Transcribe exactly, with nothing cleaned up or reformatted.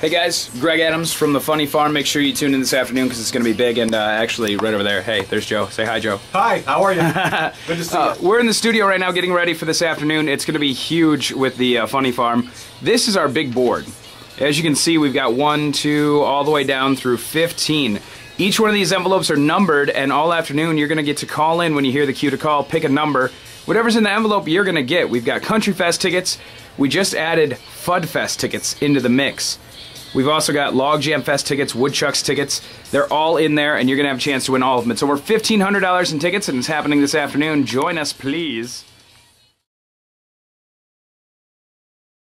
Hey guys, Greg Adams from The Funny Farm. Make sure you tune in this afternoon because it's going to be big. And uh, actually, right over there, hey, there's Joe. Say hi, Joe. Hi, how are you? Good to see you. Uh, we're in the studio right now getting ready for this afternoon. It's going to be huge with The uh, Funny Farm. This is our big board. As you can see, we've got one, two, all the way down through fifteen. Each one of these envelopes are numbered, and all afternoon you're going to get to call in when you hear the cue to call, pick a number. Whatever's in the envelope, you're going to get. We've got Country Fest tickets. We just added F U D Fest tickets into the mix. We've also got Log Jam Fest tickets, Woodchuck's tickets. They're all in there, and you're going to have a chance to win all of them. It's over fifteen hundred dollars in tickets, and it's happening this afternoon. Join us, please.